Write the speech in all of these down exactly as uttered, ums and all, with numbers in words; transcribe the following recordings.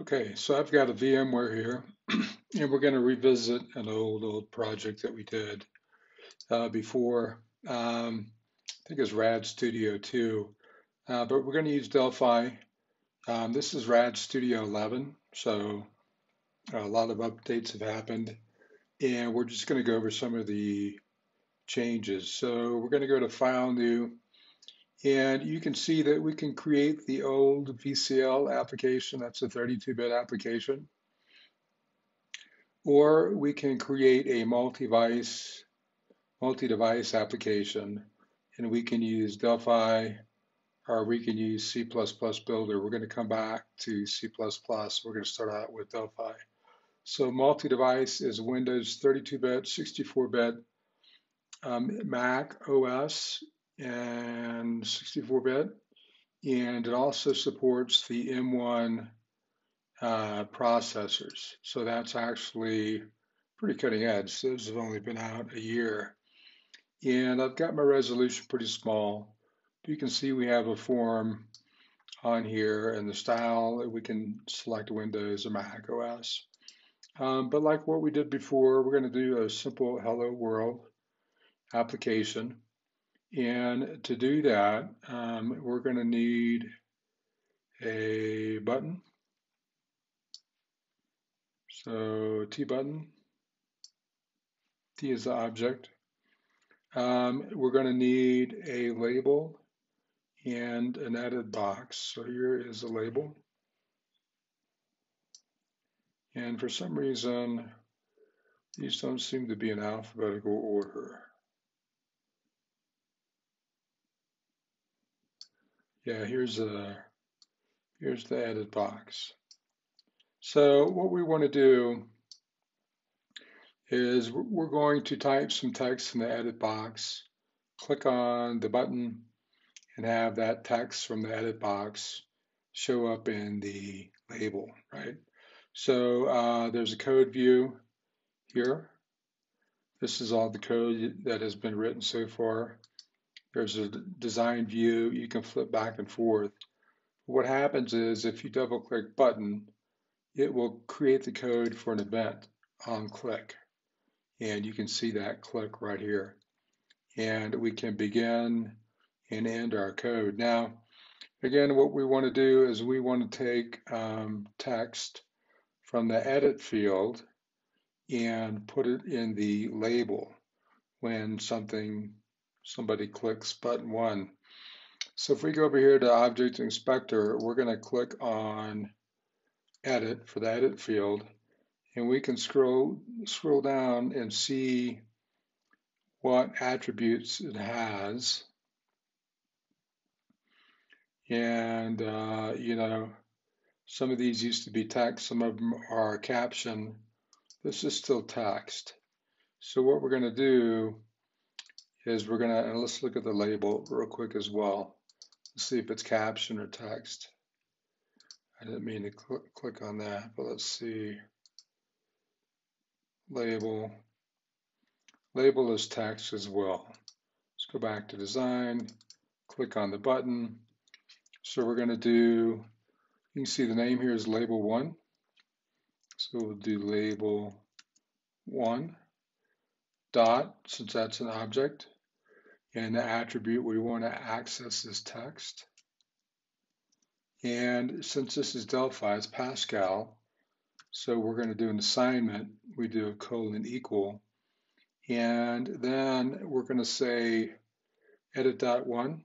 Okay, so I've got a VMware here, and we're going to revisit an old, old project that we did uh, before. Um, I think it's Rad Studio two, uh, but we're going to use Delphi. Um, this is Rad Studio eleven, so a lot of updates have happened, and we're just going to go over some of the changes. So we're going to go to File, New, and you can see that we can create the old V C L application, that's a thirty-two bit application, or we can create a multi-device, multi-device application, and we can use Delphi, or we can use C plus plus Builder. We're going to come back to C plus plus. We're going to start out with Delphi. So multi-device is Windows thirty-two bit, sixty-four bit, um, Mac O S, and sixty-four bit, and it also supports the M one uh, processors. So that's actually pretty cutting edge. Those have only been out a year. And I've got my resolution pretty small. You can see we have a form on here and the style. We can select Windows or Mac O S. Um, but like what we did before, we're going to do a simple Hello World application. And to do that, um, we're going to need a button. So TButton, T is the object. Um, we're going to need a label and an edit box. So here is a label. And for some reason, these don't seem to be in alphabetical order. Yeah, here's the, here's the edit box. So what we want to do is we're going to type some text in the edit box, click on the button, and have that text from the edit box show up in the label, right? So uh, there's a code view here. This is all the code that has been written so far. There's a design view, you can flip back and forth. What happens is if you double click button, it will create the code for an event on click. And you can see that click right here. And we can begin and end our code. Now, again, what we want to do is we want to take um, text from the edit field and put it in the label when something somebody clicks button one. So if we go over here to Object Inspector, we're going to click on Edit for the edit field, and we can scroll scroll down and see what attributes it has. And uh, you know, some of these used to be text, some of them are caption. This is still text. So what we're going to do is we're gonna, and let's look at the label real quick as well. Let's see if it's caption or text. I didn't mean to cl click on that, but let's see. Label, label is text as well. Let's go back to design, click on the button. So we're gonna do, you can see the name here is label one. So we'll do label one dot, since that's an object. And the attribute we want to access is text. And since this is Delphi, it's Pascal. So we're going to do an assignment. We do a colon equal. And then we're going to say edit.one.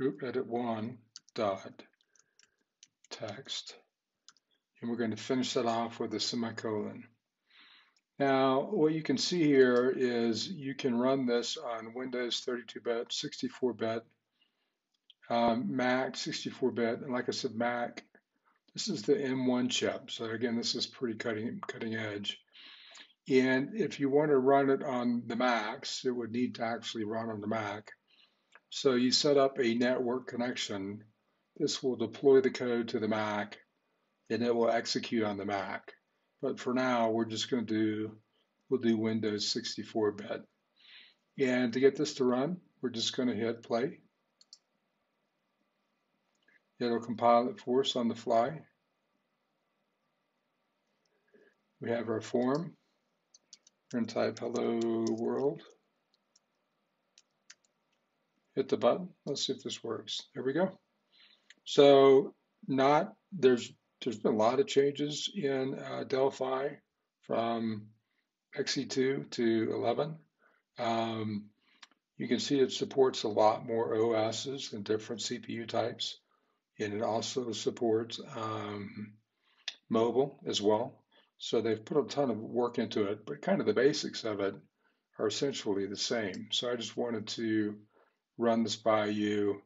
Oop, edit one dot text. And we're going to finish that off with a semicolon. Now, what you can see here is you can run this on Windows thirty-two bit, sixty-four bit, um, Mac sixty-four bit, and like I said, Mac, this is the M one chip. So again, this is pretty cutting, cutting edge. And if you want to run it on the Macs, it would need to actually run on the Mac. So you set up a network connection. This will deploy the code to the Mac, and it will execute on the Mac. But for now, we're just going to do, we'll do Windows sixty-four bit. And to get this to run, we're just going to hit play. It'll compile it for us on the fly. We have our form. We're going to type hello world. Hit the button. Let's see if this works. There we go. So not there's there's been a lot of changes in uh, Delphi from X E two to eleven. Um, you can see it supports a lot more O Ss and different C P U types, and it also supports um, mobile as well. So they've put a ton of work into it, but kind of the basics of it are essentially the same. So I just wanted to run this by you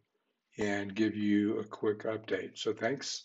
and give you a quick update. So thanks,